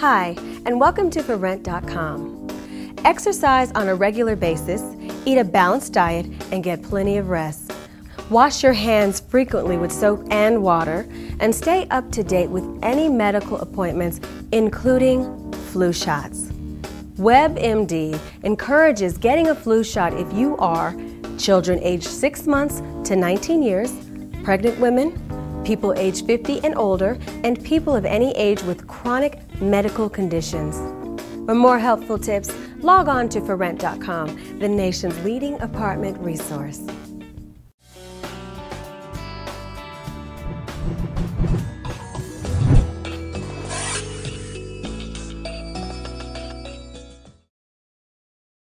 Hi, and welcome to ForRent.com. Exercise on a regular basis, eat a balanced diet, and get plenty of rest. Wash your hands frequently with soap and water, and stay up to date with any medical appointments, including flu shots. WebMD encourages getting a flu shot if you are children aged 6 months to 19 years, pregnant women, people aged 50 and older, and people of any age with chronic medical conditions. For more helpful tips, log on to ForRent.com, the nation's leading apartment resource.